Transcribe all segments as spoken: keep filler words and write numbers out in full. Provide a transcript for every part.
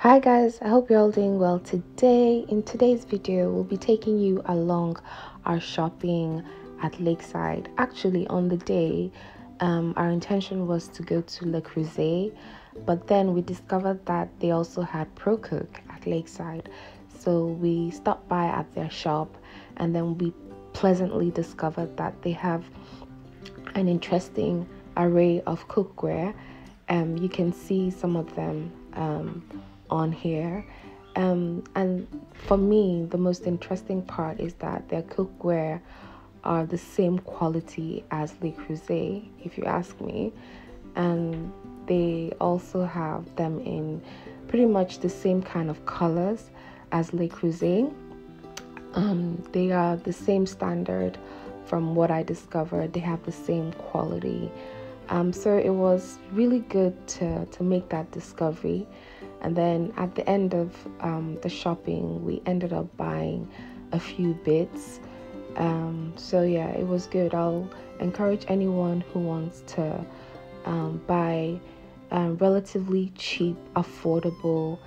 Hi guys, I hope you're all doing well today. In today's video, we'll be taking you along our shopping at Lakeside. Actually, on the day, um, our intention was to go to Le Creuset, but then we discovered that they also had ProCook at Lakeside. So we stopped by at their shop, and then we pleasantly discovered that they have an interesting array of cookware. Um, you can see some of them um, on here, um, and for me the most interesting part is that their cookware are the same quality as Le Creuset, if you ask me, and they also have them in pretty much the same kind of colors as Le Creuset. Um, they are the same standard from what I discovered. They have the same quality. Um, so it was really good to, to make that discovery. And then at the end of um, the shopping, we ended up buying a few bits. Um, so yeah, it was good. I'll encourage anyone who wants to um, buy um, relatively cheap, affordable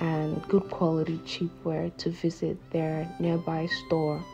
and good quality cheapware to visit their nearby store.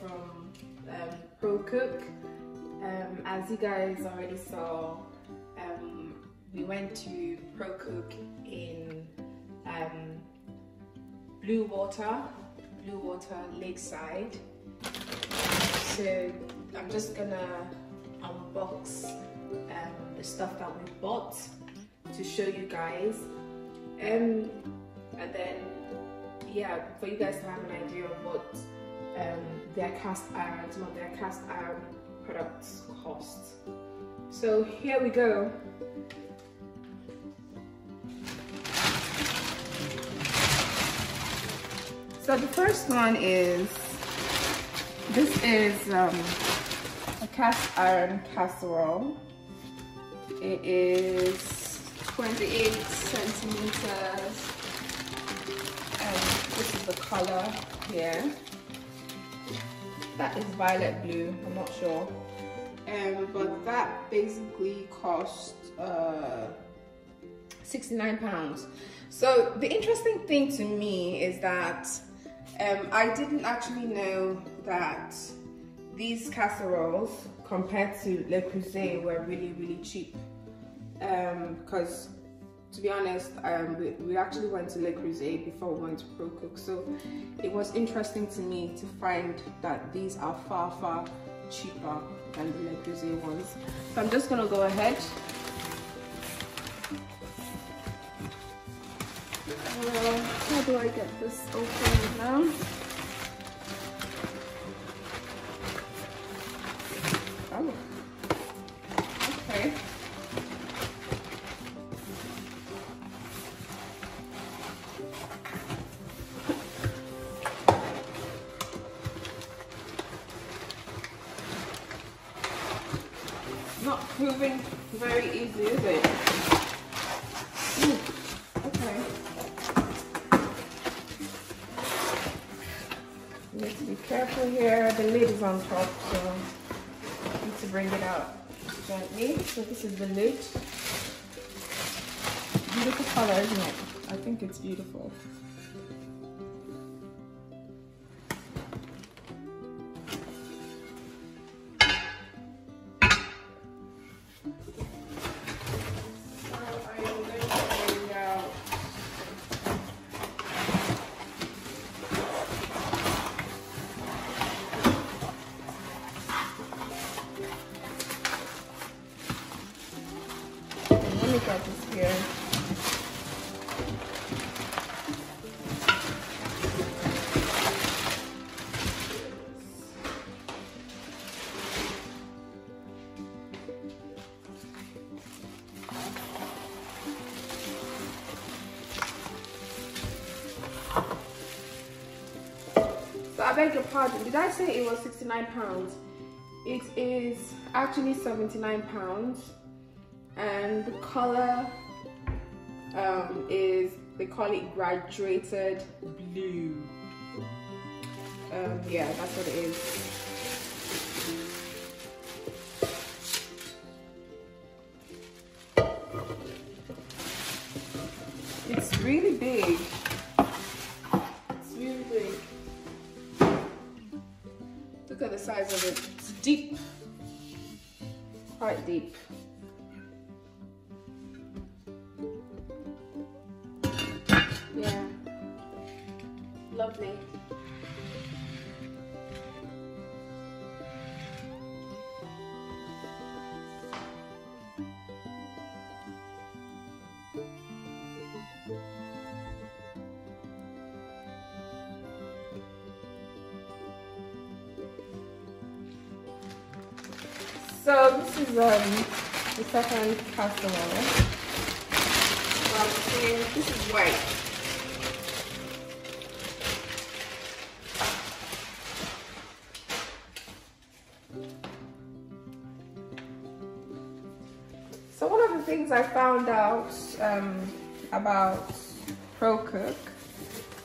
From um, ProCook. Um, as you guys already saw, um, we went to ProCook in um, Bluewater, Bluewater Lakeside. So I'm just gonna unbox um, the stuff that we bought to show you guys, um, and then yeah, for you guys to have an idea of what Um, their cast iron, some of their cast iron products cost. So here we go. So the first one is, this is um, a cast iron casserole. It is twenty-eight centimeters, and this is the color here. That is violet blue, I'm not sure, um, but that basically cost uh, sixty-nine pounds. So the interesting thing to me is that um, I didn't actually know that these casseroles compared to Le Creuset were really really cheap, because um, to be honest, um, we, we actually went to Le Creuset before we went to ProCook, so it was interesting to me to find that these are far, far cheaper than the Le Creuset ones. So I'm just gonna go ahead. Uh, how do I get this open now? Oh. Okay. Not proving very easy, is it? Ooh, okay. You need to be careful here. The lid is on top, so you need to bring it out gently. So this is the lid. Beautiful color, isn't it? I think it's beautiful. I beg your pardon, did I say it was sixty-nine pounds? It is actually seventy-nine pounds, and the color um, is, they call it graduated blue. Um, yeah, that's what it is. It's really big. Look at the size of it. It's deep, quite deep. Yeah, lovely. So this is um, the second casserole. So I'm saying this is white. So one of the things I found out um, about ProCook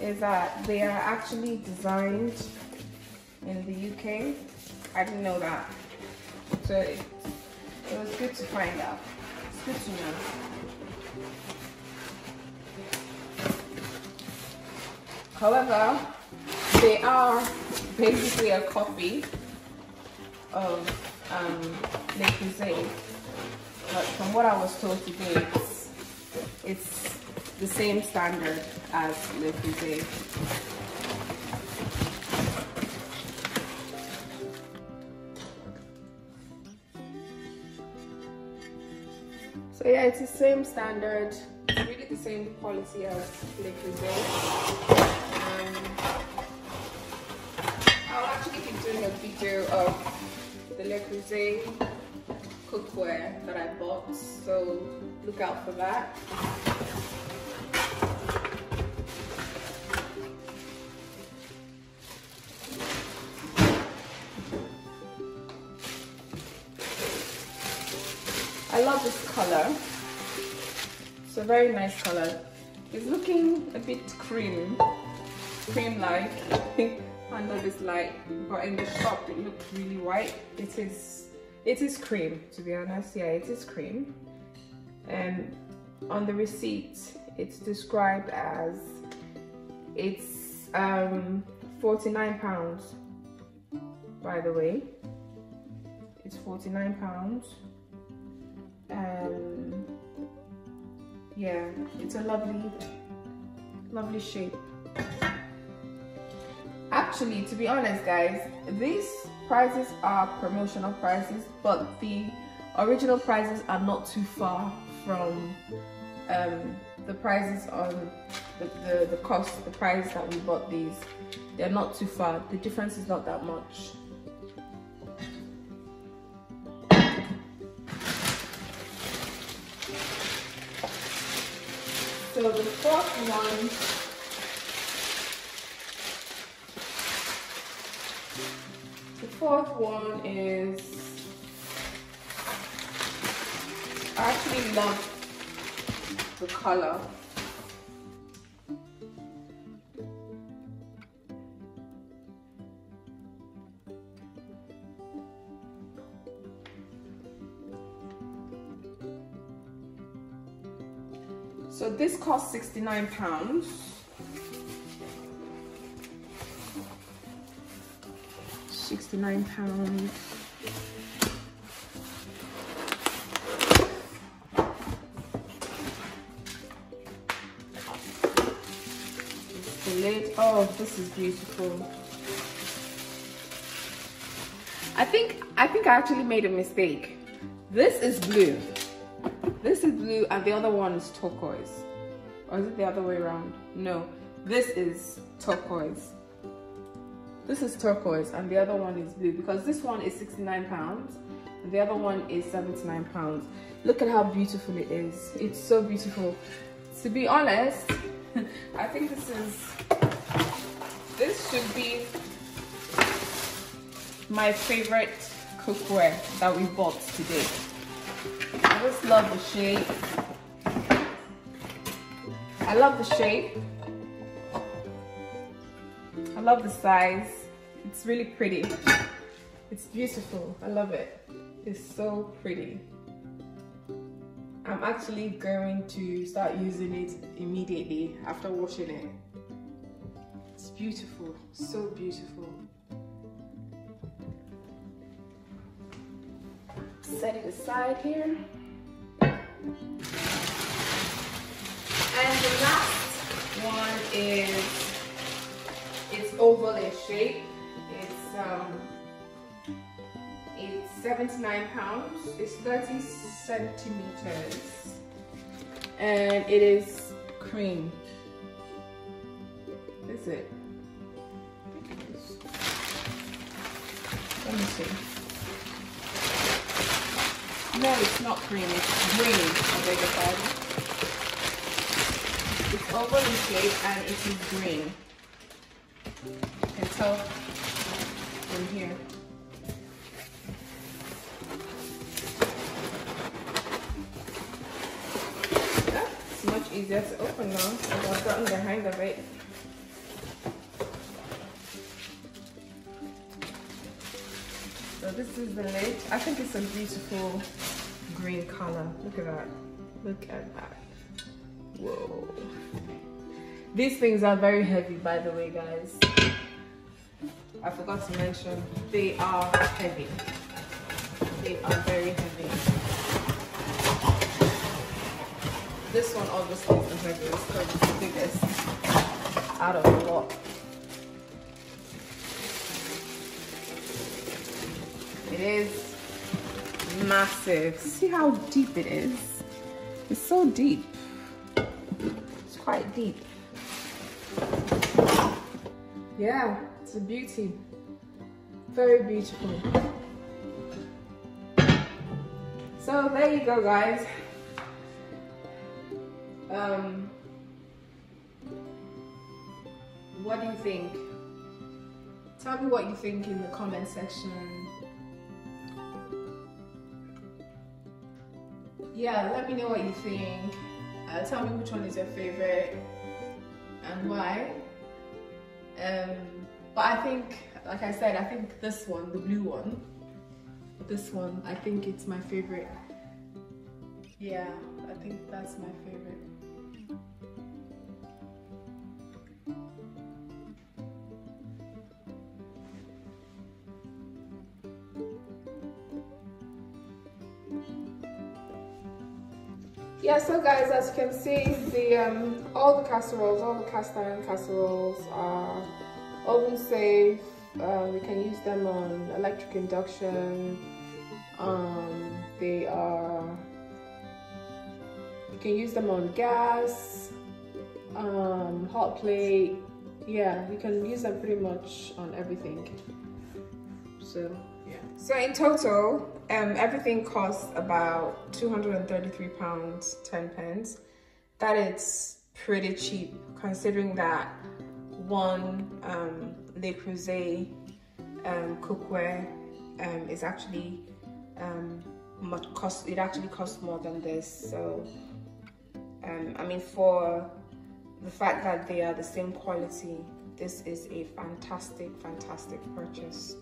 is that they are actually designed in the U K. I didn't know that. So it, it was good to find out. It's good to know. However, they are basically a copy of um, Le Creuset. But from what I was told today, it's, it's the same standard as Le Creuset. So yeah, it's the same standard, it's really the same quality as Le Creuset. Um, I'll actually be doing a video of the Le Creuset cookware that I bought, so look out for that. I love this color. It's a very nice color. It's looking a bit cream, cream-like under this light, but in the shop it looks really white. It is, it is cream, to be honest. Yeah, it is cream. And on the receipt, it's described as it's um, forty-nine pounds. By the way, it's forty-nine pounds. Um, yeah, it's a lovely, lovely shape. Actually, to be honest guys, these prices are promotional prices, but the original prices are not too far from um, the prices on the, the, the cost, the price that we bought these. They're not too far, the difference is not that much. So the fourth one, the fourth one is I actually love the color. So this cost sixty-nine pounds. sixty-nine pounds. The lid. Oh, this is beautiful. I think I think I actually made a mistake. This is blue. This is blue and the other one is turquoise. Or is it the other way around? No, this is turquoise. This is turquoise and the other one is blue, because this one is sixty-nine pounds and the other one is seventy-nine pounds. Look at how beautiful it is. It's so beautiful. To be honest, I think this is, this should be my favorite cookware that we bought today. I just love the shape. I love the shape. I love the size. It's really pretty. It's beautiful. I love it. It's so pretty. I'm actually going to start using it immediately after washing it. It's beautiful. So beautiful. Set it aside here. And the last one is, it's oval in shape. It's um, it's seventy-nine pounds. It's thirty centimeters, and it is cream. Is it? Let me see. No, it's not cream, it's green, I beg your pardon. It's oval in shape and it is green. You can tell from here. That's much easier to open now, because I've gotten the hang of it. So this is the lid. I think it's a beautiful green color. Look at that. Look at that. Whoa. These things are very heavy, by the way, guys. I forgot to mention, they are heavy. They are very heavy. This one obviously is the heaviest because it's the biggest out of the lot. It is massive. See how deep it is? It's so deep. It's quite deep. Yeah, it's a beauty. Very beautiful. So there you go, guys. Um, what do you think? Tell me what you think in the comment section. Yeah, let me know what you think. Uh, tell me which one is your favorite and why. Um, but I think, like I said, I think this one, the blue one, this one, I think it's my favorite. Yeah, I think that's my favorite. Yeah, so guys, as you can see, the um, all the casseroles, all the cast iron casseroles are oven safe. Uh, we can use them on electric induction. Um, they are, you can use them on gas, um, hot plate. Yeah, you can use them pretty much on everything. So yeah. So in total, Um, everything costs about two hundred and thirty-three pounds ten pence. That is pretty cheap, considering that one um, Le Creuset um, cookware um, is actually um, much cost, it actually costs more than this. So um, I mean, for the fact that they are the same quality, this is a fantastic, fantastic purchase.